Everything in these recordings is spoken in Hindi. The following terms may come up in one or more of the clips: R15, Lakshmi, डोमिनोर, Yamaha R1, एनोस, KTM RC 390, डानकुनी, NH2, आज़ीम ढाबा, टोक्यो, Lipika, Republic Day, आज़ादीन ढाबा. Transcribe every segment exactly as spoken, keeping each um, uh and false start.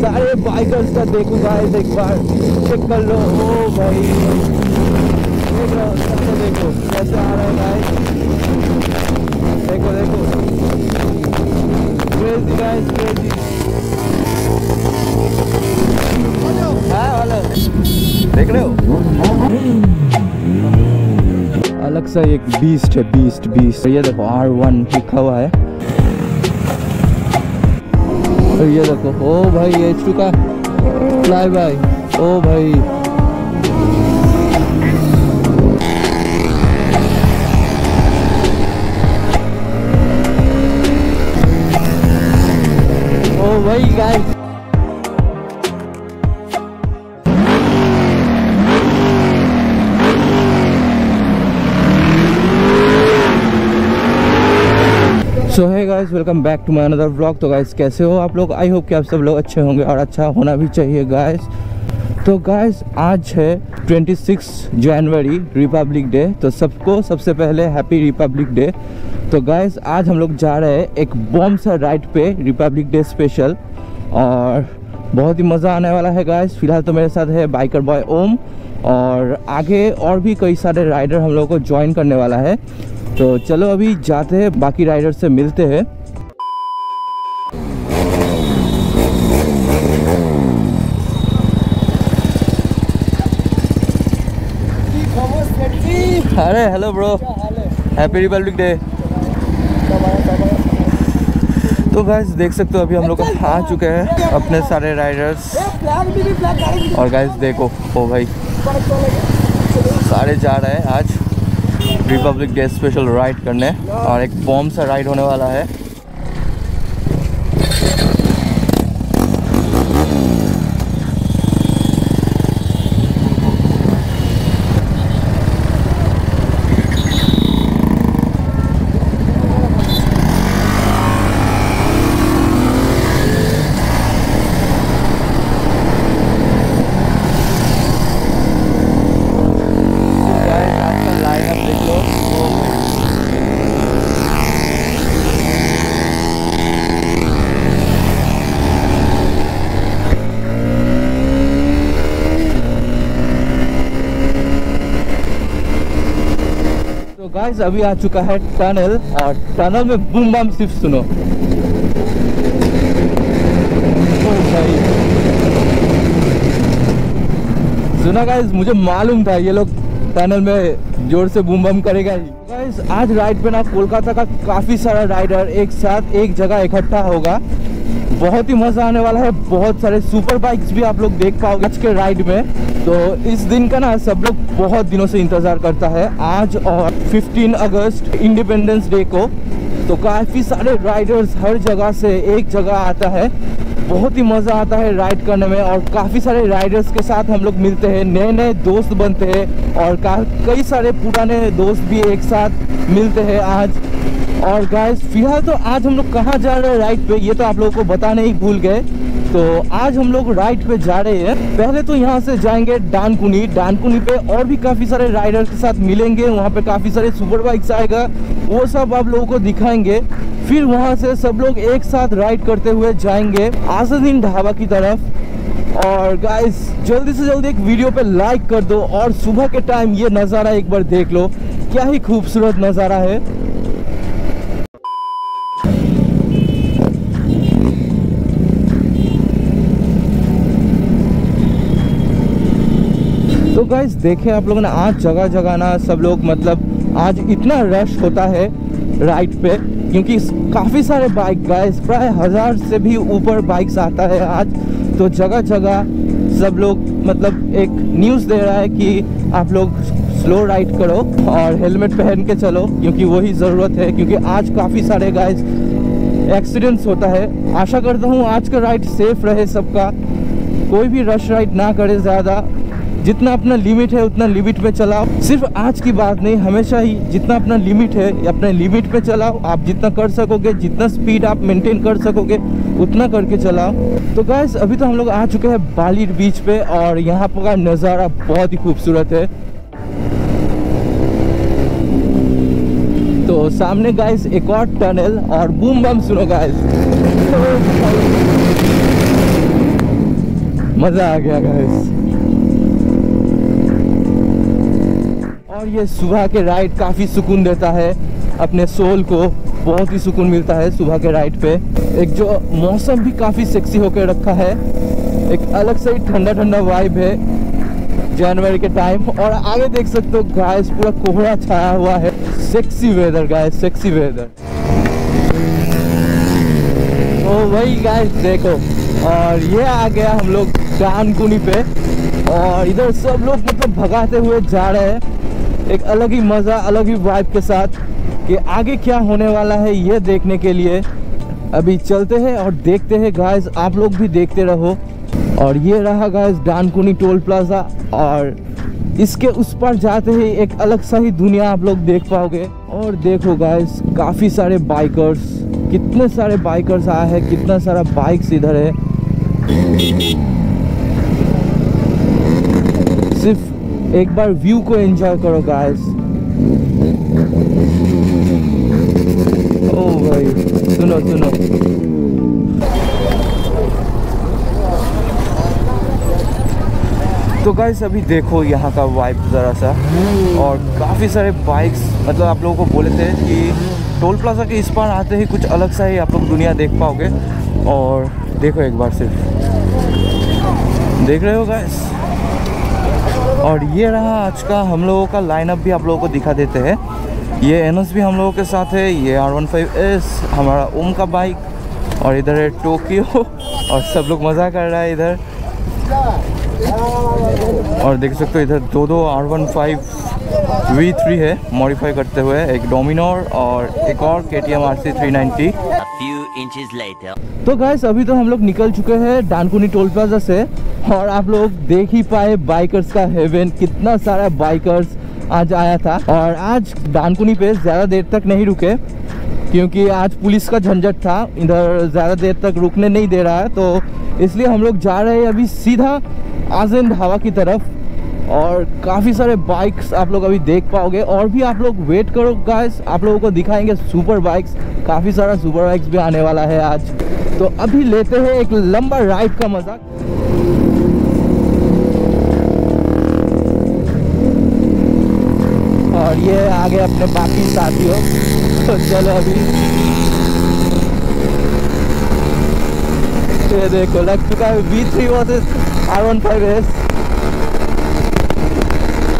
सारे बाइकर्स का देखो गाइस, एक बार चेक कर लो। ओ भाई देख लो, सबको देखो कैसे आ रहा है गाइस, देखो देखो क्रेजी गाइस, क्रेजी देख रहे हो। अलग सा एक बीस्ट है, बीस्ट बीस्ट ये देखो आर वन लिखा हुआ है। और ये देखो ओ भाई एच टू का फ्लाई बाय। ओ भाई ओ भाई गाइस सो है guys, welcome back to my another vlog. तो गाइस कैसे हो आप लोग, आई होप कि आप सब लोग अच्छे होंगे और अच्छा होना भी चाहिए गाइस। तो गाइस आज है छब्बीस जनवरी रिपब्लिक डे, तो सबको सबसे पहले हैप्पी रिपब्लिक डे। तो गाइस आज हम लोग जा रहे हैं एक बॉम सा राइड पे, रिपब्लिक डे स्पेशल, और बहुत ही मज़ा आने वाला है गाइस। फिलहाल तो मेरे साथ है बाइकर बॉय ओम, और आगे और भी कई सारे राइडर हम लोग को ज्वाइन करने वाला है। तो चलो अभी जाते हैं, बाकी राइडर से मिलते हैं। अरे hello bro, happy Republic day. तो गाइस देख सकते हो अभी हम लोग आ चुके हैं अपने सारे राइडर्स, और गाइस देखो ओ भाई सारे जा रहे हैं आज रिपब्लिक डे स्पेशल राइड करने, और एक बॉम सा राइड होने वाला है। गाइस अभी आ चुका है टनल, और टनल में बूम बम सिर्फ सुनो। ओ भाई सुना गाइस, मुझे मालूम था ये लोग टनल में जोर से बूम बम करेगा ही। गाइस आज राइड पे ना कोलकाता का काफी सारा राइडर एक साथ एक जगह इकट्ठा होगा, बहुत ही मजा आने वाला है। बहुत सारे सुपर बाइक्स भी आप लोग देख पाओगे आज के राइड में। तो इस दिन का ना सब लोग बहुत दिनों से इंतज़ार करता है, आज और पंद्रह अगस्त इंडिपेंडेंस डे को। तो काफ़ी सारे राइडर्स हर जगह से एक जगह आता है, बहुत ही मज़ा आता है राइड करने में। और काफ़ी सारे राइडर्स के साथ हम लोग मिलते हैं, नए नए दोस्त बनते हैं, और कई सारे पुराने दोस्त भी एक साथ मिलते हैं आज। और गाइस फिलहाल तो आज हम लोग कहाँ जा रहे हैं राइड पे, ये तो आप लोगों को बताने ही भूल गए। तो आज हम लोग राइड पे जा रहे हैं, पहले तो यहाँ से जाएंगे डानकुनी। डानकुनी पे और भी काफ़ी सारे राइडर के साथ मिलेंगे, वहाँ पे काफ़ी सारे सुपर बाइक्स आएगा, वो सब आप लोगों को दिखाएंगे। फिर वहाँ से सब लोग एक साथ राइड करते हुए जाएंगे आज़ादीन ढाबा की तरफ। और गाइस जल्दी से जल्दी एक वीडियो पे लाइक कर दो, और सुबह के टाइम ये नज़ारा एक बार देख लो, क्या ही खूबसूरत नज़ारा है। तो गाइस देखें आप लोगों ने आज जगह जगह ना सब लोग, मतलब आज इतना रश होता है राइड पे, क्योंकि काफ़ी सारे बाइक गाइस प्राय हज़ार से भी ऊपर बाइक्स आता है आज। तो जगह जगह सब लोग मतलब एक न्यूज़ दे रहा है कि आप लोग स्लो राइड करो और हेलमेट पहन के चलो, क्योंकि वही ज़रूरत है, क्योंकि आज काफ़ी सारे गाइस एक्सीडेंट्स होता है। आशा करता हूँ आज का राइड सेफ़ रहे सबका, कोई भी रश राइड ना करे ज़्यादा, जितना अपना लिमिट है उतना लिमिट पे चलाओ। सिर्फ आज की बात नहीं, हमेशा ही जितना अपना लिमिट है अपने लिमिट पे चलाओ। आप जितना कर सकोगे, जितना स्पीड आप मेंटेन कर सकोगे उतना करके चलाओ। तो गाइस अभी तो हम लोग आ चुके हैं बाली बीच पे, और यहाँ का नज़ारा बहुत ही खूबसूरत है। तो सामने गाइस एक और टनल, और बूम बम सुनो गाइस। मजा आ गया गाइस। और ये सुबह के राइड काफी सुकून देता है, अपने सोल को बहुत ही सुकून मिलता है सुबह के राइड पे। एक जो मौसम भी काफी सेक्सी होकर रखा है, एक अलग से ही ठंडा ठंडा वाइब है जनवरी के टाइम। और आगे देख सकते हो गाइस पूरा कोहरा छाया हुआ है, sexy weather guys, sexy weather. तो वही गाइस देखो, और ये आ गया हम लोग कानकुनी पे, और इधर सब लोग मतलब भगाते हुए जा रहे हैं, एक अलग ही मज़ा, अलग ही वाइब के साथ कि आगे क्या होने वाला है ये देखने के लिए अभी चलते हैं और देखते हैं गाइस, आप लोग भी देखते रहो। और ये रहा गाइस डानकुनी टोल प्लाजा, और इसके उस पर जाते ही एक अलग सा ही दुनिया आप लोग देख पाओगे। और देखो गाइस काफ़ी सारे बाइकर्स, कितने सारे बाइकर्स आए हैं, कितना सारा बाइक्स इधर है। सिर्फ एक बार व्यू को एंजॉय करो गाइस। ओ भाई सुनो सुनो तो गाइस अभी देखो यहाँ का वाइब ज़रा सा, और काफ़ी सारे बाइक्स, मतलब आप लोगों को बोले थे कि टोल प्लाजा के इस पार आते ही कुछ अलग सा ही आप लोग दुनिया देख पाओगे। और देखो एक बार सिर्फ देख रहे हो गाइस। और ये रहा आज का हम लोगों का लाइनअप, भी आप लोगों को दिखा देते हैं। ये एनोस भी हम लोगों के साथ है, ये आर वन फाइव एस हमारा ओम का बाइक, और इधर है टोक्यो, और सब लोग मज़ा कर रहा है इधर। और देख सकते हो इधर दो दो R one five V three है मॉडिफाई करते हुए, एक डोमिनोर और एक और K T M R C three ninety. तो गाइस अभी तो हम लोग निकल चुके हैं डानकुनी टोल प्लाजा से, और आप लोग देख ही पाए बाइकर्स का हेवन, कितना सारा बाइकर्स आज आया था। और आज डानकुनी पे ज़्यादा देर तक नहीं रुके, क्योंकि आज पुलिस का झंझट था, इधर ज़्यादा देर तक रुकने नहीं दे रहा है, तो इसलिए हम लोग जा रहे हैं अभी सीधा आज़म ढाबा की तरफ। और काफ़ी सारे बाइक्स आप लोग अभी देख पाओगे, और भी आप लोग वेट करो गाइस, आप लोगों को दिखाएंगे सुपर बाइक्स, काफ़ी सारा सुपर बाइक्स भी आने वाला है आज। तो अभी लेते हैं एक लंबा राइड का मज़ा। और ये आगे अपने बाकी साथियों, तो चलो अभी ये देखो लग चुका है V three versus R one five S,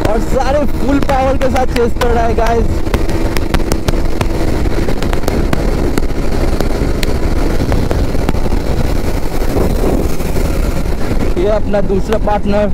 और सारे फुल पावर के साथ चेस कर रहा है गाइस। ये अपना दूसरा पार्टनर,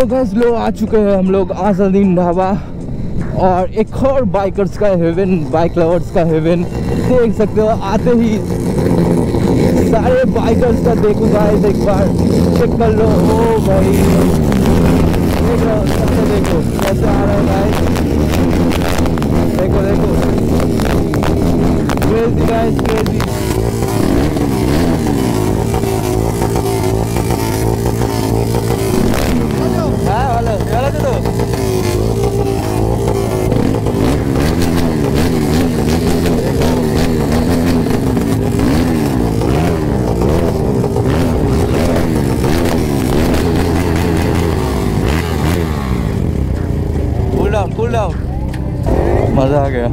तो गाइस लोग आ चुके हैं हम लोग आज़ादीन ढाबा, और एक और बाइकर्स का हेवन, बाइक लवर्स का हेवन। देख सकते हो आते ही सारे बाइकर्स का देखो गाइस, एक बार चेक कर लो। ओ भाई देखो देखो कैसे आ रहा है गाइस, देखो देखो क्रेजी गाइस, क्रेजी। मज़ा आ गया।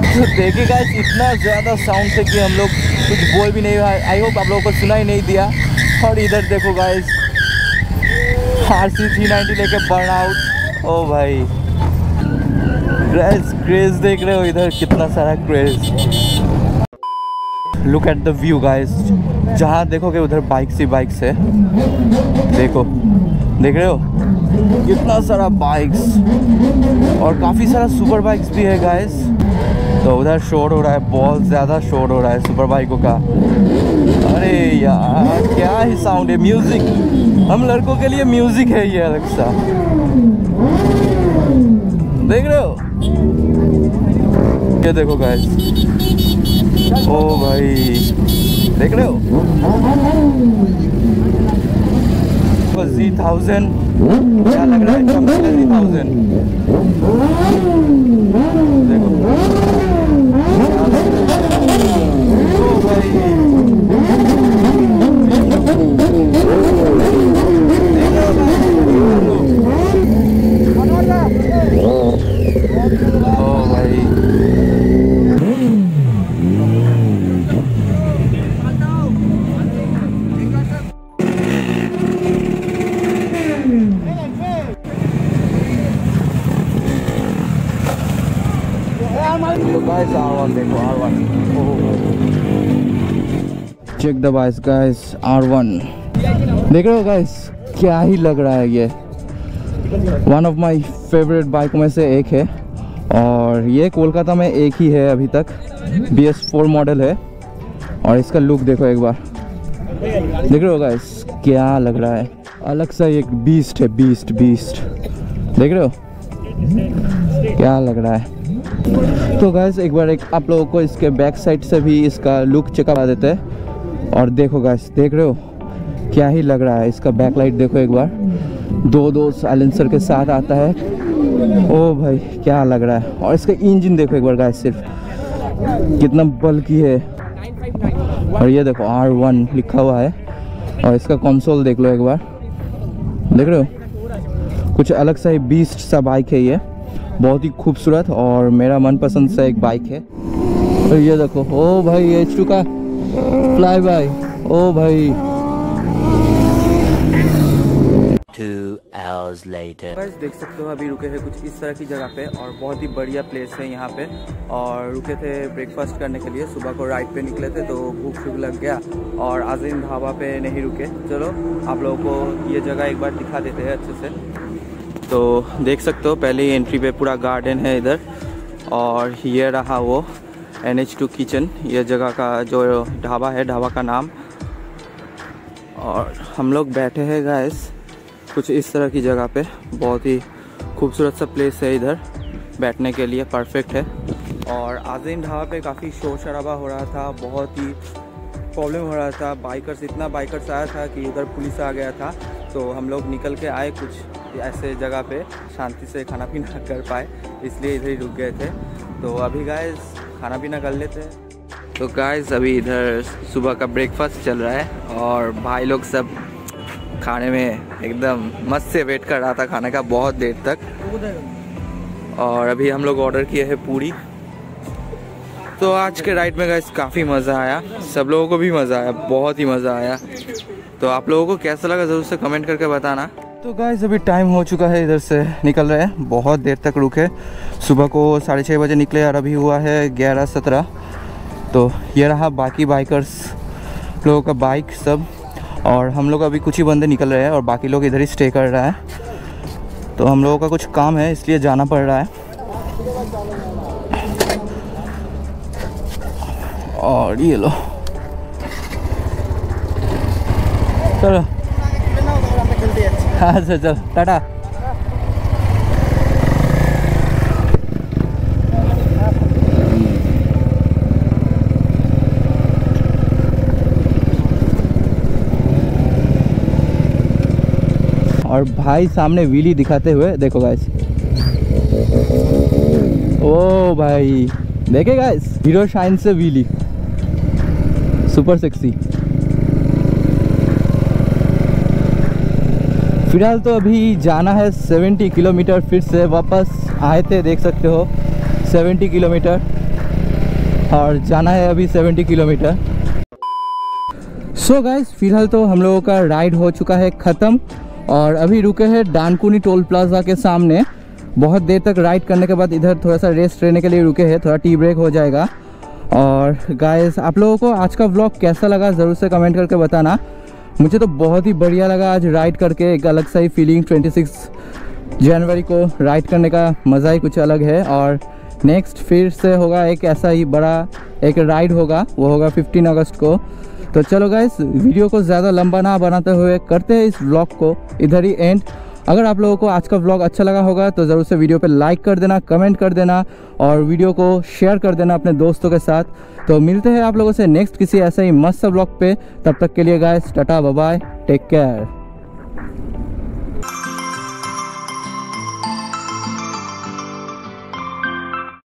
तो देखिए गाइस इतना ज़्यादा साउंड से कि हम लोग कुछ बोल भी नहीं, आई होप आप लोगों को सुना ही नहीं दिया। और इधर देखो guys R C three ninety लेके बर्न आउट। ओ भाई गाइस क्रेज देख रहे हो इधर, कितना सारा craze. Look at the view guys, जहाँ देखोगे उधर बाइक्स ही बाइक्स है। देखो देख रहे हो कितना सारा बाइक्स और काफ़ी सारा सुपर बाइक्स भी है गाइस। तो उधर शोर हो रहा है, बहुत ज़्यादा शोर हो रहा है सुपर बाइकों का। अरे यार क्या ही साउंड है, म्यूज़िक। हम लड़कों के लिए म्यूज़िक है ये अलग सा, देख रहे हो। ये देखो गाइस, ओ भाई देख रहे हो Z थाउज़ेंड, क्या लग रहा है Z थाउज़ेंड। देखो ओ भाई, ओ भाई check the bikes guys, R one देख रहे हो गाइस, क्या ही लग रहा है। ये one of my favourite bike में से एक है और ये कोलकाता में एक ही है अभी तक, बी एस फोर मॉडल है। और इसका लुक देखो एक बार, देख रहे हो गाइस क्या लग रहा है, अलग सा एक बीस्ट है, बीस्ट बीस्ट देख रहे हो क्या लग रहा है। तो गाइस एक बार एक आप लोगों को इसके बैक साइड से भी इसका लुक चेक करा देते हैं। और देखो गाइस, देख रहे हो क्या ही लग रहा है, इसका बैक लाइट देखो एक बार, दो दो साइलेंसर के साथ आता है। ओ भाई क्या लग रहा है। और इसका इंजन देखो एक बार गाइस, सिर्फ कितना बल्की है। और ये देखो आर वन लिखा हुआ है। और इसका कंसोल देख लो एक बार, देख रहे हो कुछ अलग सा ही बीस्ट सा बाइक है ये, बहुत ही खूबसूरत और मेरा मनपसंद सा एक बाइक है। और ये देखो ओ भाई एच टू का फ्लाई बाय, ओ भाई टू आवर्स लेटर। बस देख सकते हो अभी रुके हैं कुछ इस तरह की जगह पे और बहुत ही बढ़िया प्लेस है यहाँ पे। और रुके थे ब्रेकफास्ट करने के लिए, सुबह को राइड पे निकले थे तो भूख भूख लग गया और आज़ीम ढाबा पे नहीं रुके। चलो आप लोगों को ये जगह एक बार दिखा देते हैं अच्छे से। तो देख सकते हो पहले एंट्री पे पूरा गार्डन है इधर। और ये रहा वो एन एच टू किचन, ये जगह का जो ढाबा है, ढाबा का नाम। और हम लोग बैठे हैं गाइस कुछ इस तरह की जगह पे, बहुत ही खूबसूरत सा प्लेस है इधर बैठने के लिए, परफेक्ट है। और आज़ीम ढाबा पे काफ़ी शोर शराबा हो रहा था, बहुत ही प्रॉब्लम हो रहा था, बाइकर्स इतना बाइकर्स आया था कि उधर पुलिस आ गया था। तो हम लोग निकल के आए कुछ ऐसे जगह पे, शांति से खाना पीना कर पाए इसलिए इधर ही रुक गए थे। तो अभी गाइस खाना पीना कर लेते हैं। तो गाइस अभी इधर सुबह का ब्रेकफास्ट चल रहा है और भाई लोग सब खाने में एकदम मस्त से वेट कर रहा था खाने का बहुत देर तक। और अभी हम लोग ऑर्डर किए हैं पूरी। तो आज के राइड में गाइस काफ़ी मज़ा आया, सब लोगों को भी मज़ा आया, बहुत ही मज़ा आया। तो आप लोगों को कैसा लगा ज़रूर से कमेंट करके बताना। तो गाइस अभी टाइम हो चुका है, इधर से निकल रहे हैं, बहुत देर तक रुके, सुबह को साढ़े छः बजे निकले और अभी हुआ है ग्यारह सत्रह। तो ये रहा बाकी बाइकर्स लोगों का बाइक सब, और हम लोग अभी कुछ ही बंदे निकल रहे हैं और बाकी लोग इधर ही स्टे कर रहा है। तो हम लोगों का कुछ काम है इसलिए जाना पड़ रहा है। और ये लो चलो, हाँ चल चल टाटा। और भाई सामने व्हीली दिखाते हुए देखो गाइस, ओ भाई देखे गाइस, हीरो शाइन से व्हीली, सुपर सेक्सी। फिलहाल तो अभी जाना है सत्तर किलोमीटर, फिर से वापस आए थे देख सकते हो सत्तर किलोमीटर, और जाना है अभी सत्तर किलोमीटर। सो गाइस फिलहाल तो हम लोगों का राइड हो चुका है ख़त्म और अभी रुके हैं डानकुनी टोल प्लाजा के सामने। बहुत देर तक राइड करने के बाद इधर थोड़ा सा रेस्ट लेने के लिए रुके हैं, थोड़ा टी ब्रेक हो जाएगा। और गाइस आप लोगों को आज का व्लॉग कैसा लगा ज़रूर से कमेंट करके बताना। मुझे तो बहुत ही बढ़िया लगा आज राइड करके, एक अलग सा ही फीलिंग। छब्बीस जनवरी को राइड करने का मज़ा ही कुछ अलग है। और नेक्स्ट फिर से होगा एक ऐसा ही बड़ा एक राइड होगा, वो होगा पंद्रह अगस्त को। तो चलो गाइस, वीडियो को ज़्यादा लंबा ना बनाते हुए करते हैं इस व्लॉग को इधर ही एंड। अगर आप लोगों को आज का व्लॉग अच्छा लगा होगा तो ज़रूर से वीडियो पे लाइक कर देना, कमेंट कर देना और वीडियो को शेयर कर देना अपने दोस्तों के साथ। तो मिलते हैं आप लोगों से नेक्स्ट किसी ऐसे ही मस्त व्लॉग पे। तब तक के लिए guys tata, bye bye, take care.